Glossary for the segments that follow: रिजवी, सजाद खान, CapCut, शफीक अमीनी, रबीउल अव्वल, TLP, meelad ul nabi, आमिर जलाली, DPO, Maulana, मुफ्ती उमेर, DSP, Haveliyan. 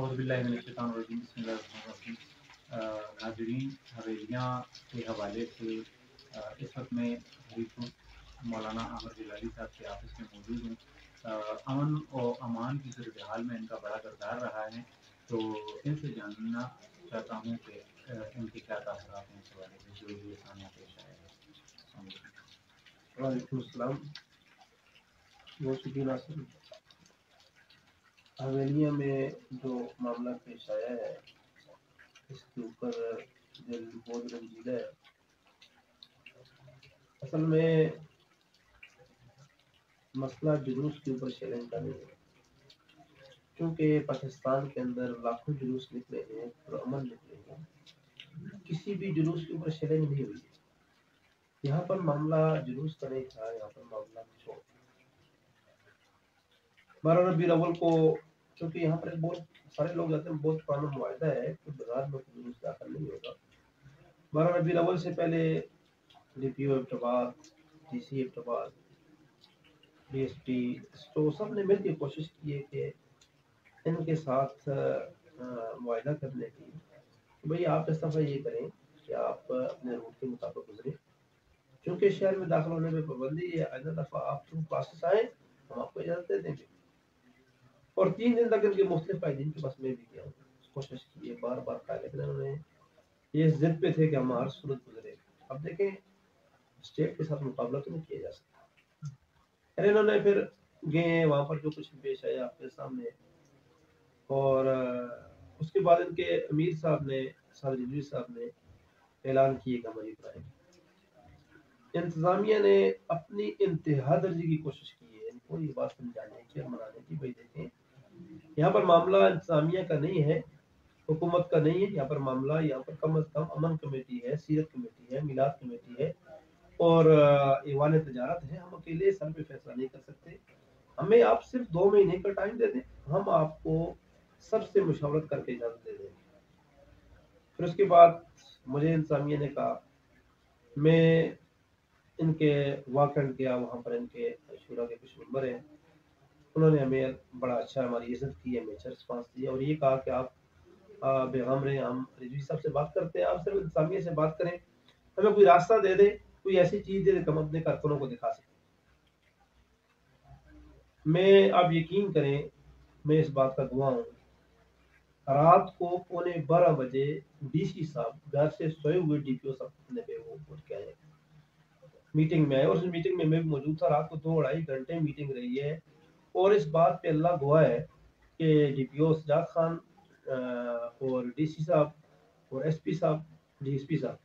नाज़रीन, हवेलियाँ के हवाले से इस वक्त मैं मौलाना आमिर जलाली साहब के ऑफिस में मौजूद हूँ। अमन और अमान की सूरत हाल में इनका बड़ा किरदार रहा है, तो इनसे जानना चाहता हूँ कि इनके क्या तासरात हैं इस हवाले से जो ये सामने पेश आया। वालेकुम सलाम। हवेलिया में जो मामला पेश आया है इसके ऊपर दिल बहुत रंजीदा है। असल में मसला जुलूस के ऊपर शेयरिंग का नहीं है, क्योंकि पाकिस्तान के अंदर लाखों जुलूस निकले हैं, पुरअमन निकले हैं, किसी भी जुलूस के ऊपर शेयरिंग नहीं हुई। यहाँ पर मामला जुलूस का नहीं था, यहाँ पर मामला कुछ और। 12 रबीउल अव्वल को, क्योंकि यहाँ पर बहुत सारे लोग जाते हैं, बहुत पुराना मुआहदा है कि बाजार में जुलूस दाखिल नहीं होगा। 12 रबीउल अव्वल से पहले DPO इब्तबाल, DC इब्तबाल, DSP तो सब ने मिलकर कोशिश की है कि इनके साथ मुआहदा करने की कि भाई आप इस दफ़ा ये करें कि आप अपने रूट के मुताबिक गुजरें, क्योंकि शहर में दाखिल होने पर पाबंदी है। आइंदा दफ़ा आप थ्रू क्लासेस आएँ, हम आपको इजाज़त दे देंगे। और 3 दिन तक इनके मुख्तलिफ आइदीन के बस में भी गया, कोशिश की है, बार बार कहा, लेकिन उन्होंने ये जिद पे थे कि हम हर सूरत गुजरे। अब देखें, स्टेट के साथ मुकाबला तो नहीं किया जा सकता। अरे इन्होंने फिर गए वहाँ पर, जो कुछ पेश आया आपके सामने। और उसके बाद इनके अमीर साहब ने, सादर साहब ने ऐलान किए कि हमारी पढ़ाई इंतज़ामिया ने अपनी इंतहा दर्जे की कोशिश की है इनको ये बात समझाने की और मनाने की, भाई देखें यहाँ पर मामला इंतज़ामिया का नहीं है, हुकूमत का नहीं है। यहाँ पर मामला, यहाँ पर कम अज़ कम अमन कमेटी है, सीरत कमेटी है, मिलाद कमेटी है और ईवान तजारत है। हम अकेले सर पे फैसला नहीं कर सकते, हमें आप सिर्फ 2 महीने का टाइम दे दें, हम आपको सबसे मशावरत करके इजाज़त दे देंगे। फिर उसके बाद मुझे इंतज़ामिया ने कहा, मैं इनके वाकंड गया, वहाँ पर इनके शूरा के कुछ मेम्बर हैं, उन्होंने हमें बड़ा अच्छा, हमारी इज्जत की, हमें अच्छा रिस्पांस दिया और ये कहा कि आप बेगम रहे, हम रिजवी साहब से बात करते हैं, आप सिर्फ इंतज़ामिया से बात करें, हमें कोई रास्ता दे दें, कोई ऐसी चीज है जो हम अपने कारकुनों को दिखा सकें। मैं, आप यकीन करें, मैं इस बात का गवाह हूँ, रात को 11:15 बजे DC साहब घर से सोए हुए DPO साहब अपने पे वो उठ के आए, मीटिंग में आए और उस मीटिंग में मैं भी मौजूद था। रात को 2-2.5 घंटे मीटिंग रही है और इस बात पे अल्लाह गवाह है कि DPO सजाद खान और DC साहब और SP साहब, DSP साहब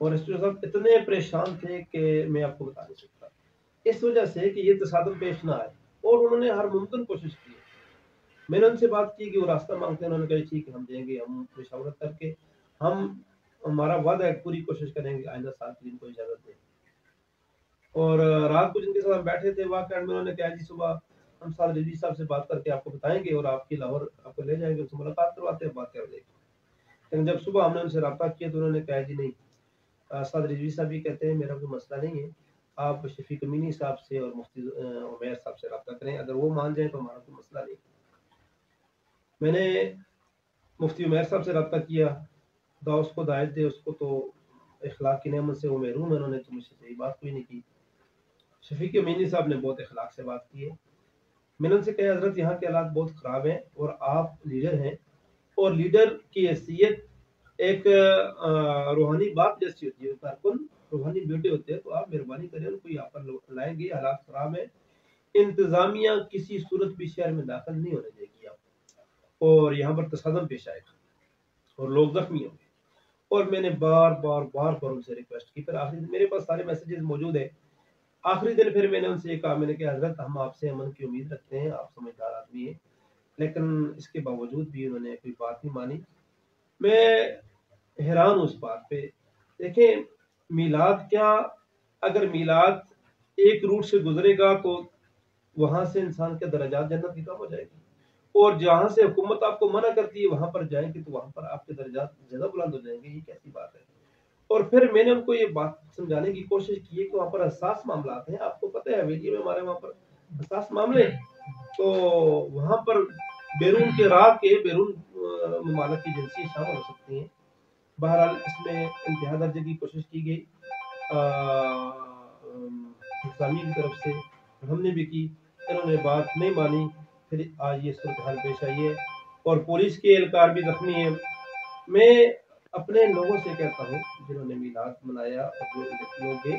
और एसपी साहब इतने परेशान थे कि मैं आपको बता नहीं सकता, इस वजह से कि ये तसादुम पेश ना आए। और उन्होंने हर मुमकिन कोशिश की। मैंने उनसे बात की कि वो रास्ता मांगते हैं, उन्होंने कहा ठीक है हम देंगे, हम मशावरत करके हम, हमारा वादा है, पूरी कोशिश करेंगे आइंदा साल की इनको इजाज़त दें। और रात को जिनके साथ हम बैठे थे वाकई में, उन्होंने कहा जी सुबह हम सारे रिजवी साहब से बात करके आपको बताएंगे और आपकी लाहौर आपको ले जाएंगे, उनसे मुलाकात करवाते हैं, बात कर लेंगे। लेकिन जब सुबह हमने उनसे रब्ता किया तो उन्होंने कहा जी नहीं, सादर रिजवी साहब भी कहते हैं मेरा कोई मसला नहीं है, आप शफीक अमीनी साहब से और मुफ्ती उमेर साहब से रब्ता करें, अगर वो मान जाएं तो हमारा कोई मसला नहीं। मैंने मुफ्ती उमेर साहब से रब्ता किया, दा उसको दायत दे, उसको तो इखलाक की नेमत से वो महरूम है, उन्होंने तो मुझसे सही बात कोई नहीं की। शफीक अमीनी साहब ने बहुत इखलाक से बात की है। मैंने उनसे कहा हजरत यहाँ के हालात बहुत ख़राब हैं और आप लीडर हैं और लीडर की हैसियत एक रूहानी बाप जैसी होती है, कारकुन रूहानी बेटे होते हैं, तो आप मेहरबानी करें उनको यहाँ पर लाएंगे, हालात खराब है, इंतज़ामिया किसी सूरत भी शहर में दाखिल नहीं होने देगी आपको और यहाँ पर तसादम पेश आएगा और लोग जख्मी होंगे। और मैंने बार बार बार बार उनसे रिक्वेस्ट की। फिर आखिरी दिन मेरे पास सारे मैसेजेस मौजूद है, आखिरी दिन फिर मैंने उनसे ये कहा, मैंने कहा हजरत हम आपसे अमन की उम्मीद रखते हैं, आप समझदार आदमी हैं, लेकिन इसके बावजूद भी उन्होंने कोई बात नहीं मानी। मैं हैरान हूँ उस बात पे। देखें मिलाद क्या, अगर मिलाद एक रूट से गुजरेगा तो वहाँ से इंसान के दर्जात जन्नत की कम हो जाएगी और जहाँ से हुकूमत आपको मना करती है वहाँ पर जाएंगे तो वहाँ पर आपके दर्जात ज़्यादा बुलंद हो जाएंगे, ये कैसी बात है। और फिर मैंने उनको ये बात समझाने की कोशिश की है कि वहाँ पर हसास मामला हैं, आपको पता है हवेली में हमारे वहाँ पर हसास मामले, तो वहाँ पर बैरून के राह के बैरून ममालक की एजेंसी शामिल हो सकती हैं। बहरहाल इसमें इंतहा दर्जे की कोशिश की गई इंतजामिया की तरफ से, हमने भी की, इन्होंने बात नहीं मानी, फिर आज ये सूरत हाल पेश आई है और पुलिस के एहलकार भी जख्मी हैं। मैं अपने लोगों से कहता हूँ जिन्होंने मिलाद मनाया और जो लोग गए,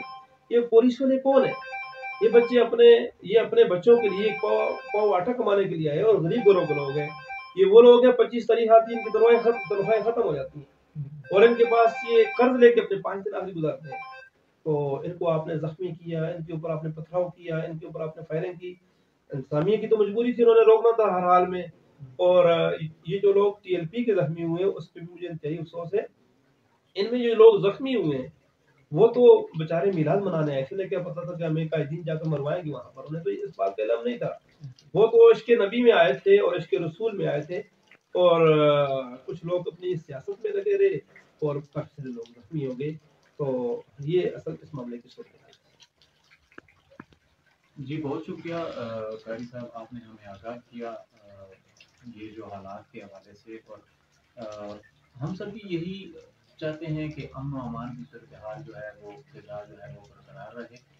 ये पुलिस वाले कौन है? ये बच्चे अपने बच्चों के लिए पाव आटा कमाने के लिए आए और गरीब घरों के लोग हैं। ये वो लोग हैं 25 तारीख आती है, इनकी तनख्वाहें खत्म हो जाती हैं और इनके पास ये कर्ज लेके अपने 5 दिन आखिरी गुजारते हैं। तो इनको आपने जख्मी किया, इनके ऊपर आपने पथराव किया, इनके ऊपर आपने फायरिंग की। इंतजामिया की तो मजबूरी थी, उन्होंने रोकना था हर हाल में। और ये जो लोग TLP के जख्मी हुए उस पर भी मुझे इंतहाई अफसोस है। इनमें जो लोग जख्मी हुए हैं वो तो बेचारे मिलाद मनाने आए थे, उन्हें क्या पता था कि हमें कायदीन जाकर मरवाएंगे वहाँ पर, उन्हें तो इस बात का इल्म नहीं था। वो तो इश्क नबी में आए थे और इश्क रसूल में आए थे और कुछ लोग अपनी सियासत में लगे रहे और काफी सारे लोग जख्मी हो गए। तो ये असल इस मामले की सूरत है। जी बहुत शुक्रिया कारी साहब, आपने हमें आगाह किया ये जो हालात के हवाले से, और हम सभी यही चाहते हैं कि अमन अमान की सूरत हाल जो है वो बरकरार रहे।